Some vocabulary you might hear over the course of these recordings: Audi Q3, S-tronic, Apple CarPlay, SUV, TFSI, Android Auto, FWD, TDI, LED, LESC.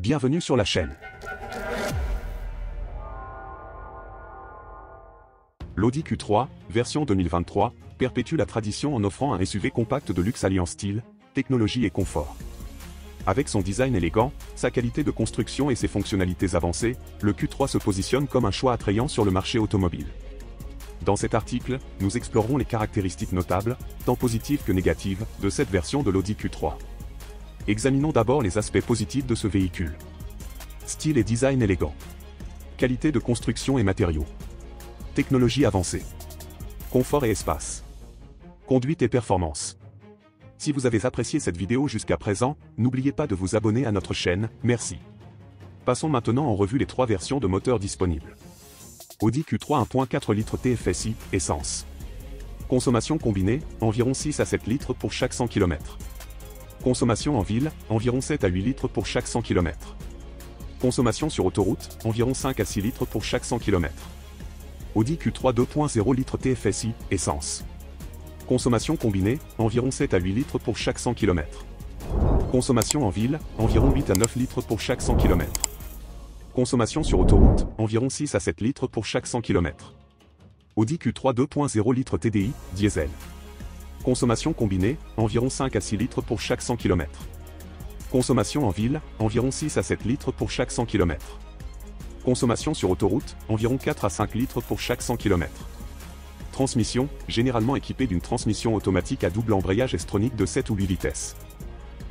Bienvenue sur la chaîne. L'Audi Q3, version 2023, perpétue la tradition en offrant un SUV compact de luxe alliant style, technologie et confort. Avec son design élégant, sa qualité de construction et ses fonctionnalités avancées, le Q3 se positionne comme un choix attrayant sur le marché automobile. Dans cet article, nous explorerons les caractéristiques notables, tant positives que négatives, de cette version de l'Audi Q3. Examinons d'abord les aspects positifs de ce véhicule. Style et design élégant. Qualité de construction et matériaux. Technologie avancée. Confort et espace. Conduite et performance. Si vous avez apprécié cette vidéo jusqu'à présent, n'oubliez pas de vous abonner à notre chaîne, merci. Passons maintenant en revue les trois versions de moteurs disponibles. Audi Q3 1.4 litres TFSI, essence. Consommation combinée, environ 6 à 7 litres pour chaque 100 km. Consommation en ville, environ 7 à 8 litres pour chaque 100 km. Consommation sur autoroute, environ 5 à 6 litres pour chaque 100 km. Audi Q3 2.0 litres TFSI, essence. Consommation combinée, environ 7 à 8 litres pour chaque 100 km. Consommation en ville, environ 8 à 9 litres pour chaque 100 km. Consommation sur autoroute, environ 6 à 7 litres pour chaque 100 km. Audi Q3 2.0 litres TDI, diesel. Consommation combinée, environ 5 à 6 litres pour chaque 100 km. Consommation en ville, environ 6 à 7 litres pour chaque 100 km. Consommation sur autoroute, environ 4 à 5 litres pour chaque 100 km. Transmission, généralement équipée d'une transmission automatique à double embrayage S-tronic de 7 ou 8 vitesses.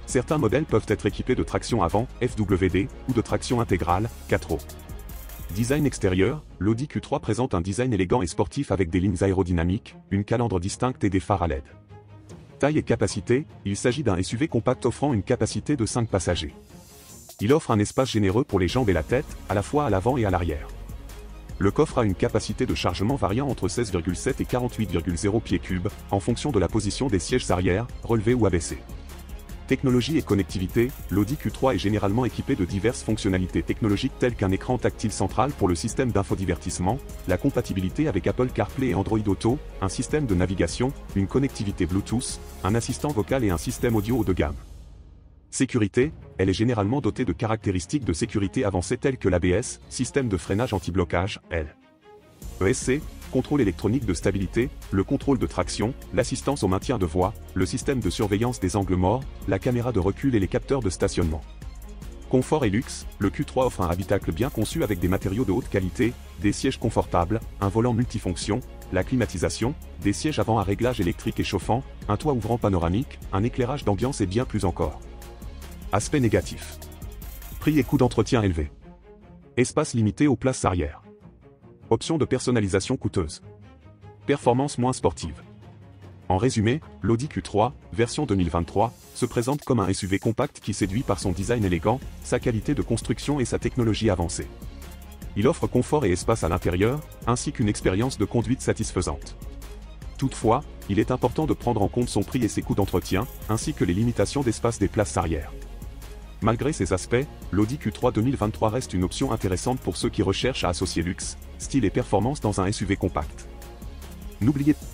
Certains modèles peuvent être équipés de traction avant, FWD, ou de traction intégrale, 4 roues. Design extérieur, l'Audi Q3 présente un design élégant et sportif avec des lignes aérodynamiques, une calandre distincte et des phares à LED. Taille et capacité, il s'agit d'un SUV compact offrant une capacité de 5 passagers. Il offre un espace généreux pour les jambes et la tête, à la fois à l'avant et à l'arrière. Le coffre a une capacité de chargement variant entre 16,7 et 48,0 pieds cubes, en fonction de la position des sièges arrière, relevés ou abaissés. Technologie et connectivité, l'Audi Q3 est généralement équipé de diverses fonctionnalités technologiques telles qu'un écran tactile central pour le système d'infodivertissement, la compatibilité avec Apple CarPlay et Android Auto, un système de navigation, une connectivité Bluetooth, un assistant vocal et un système audio haut de gamme. Sécurité, elle est généralement dotée de caractéristiques de sécurité avancées telles que l'ABS, système de freinage anti-blocage, LESC, contrôle électronique de stabilité, le contrôle de traction, l'assistance au maintien de voie, le système de surveillance des angles morts, la caméra de recul et les capteurs de stationnement. Confort et luxe, le Q3 offre un habitacle bien conçu avec des matériaux de haute qualité, des sièges confortables, un volant multifonction, la climatisation, des sièges avant à réglage électrique et chauffant, un toit ouvrant panoramique, un éclairage d'ambiance et bien plus encore. Aspect négatif. Prix et coût d'entretien élevé. Espace limité aux places arrière. Option de personnalisation coûteuse. Performance moins sportive. En résumé, l'Audi Q3, version 2023, se présente comme un SUV compact qui séduit par son design élégant, sa qualité de construction et sa technologie avancée. Il offre confort et espace à l'intérieur, ainsi qu'une expérience de conduite satisfaisante. Toutefois, il est important de prendre en compte son prix et ses coûts d'entretien, ainsi que les limitations d'espace des places arrière. Malgré ces aspects, l'Audi Q3 2023 reste une option intéressante pour ceux qui recherchent à associer luxe, style et performance dans un SUV compact. N'oubliez pas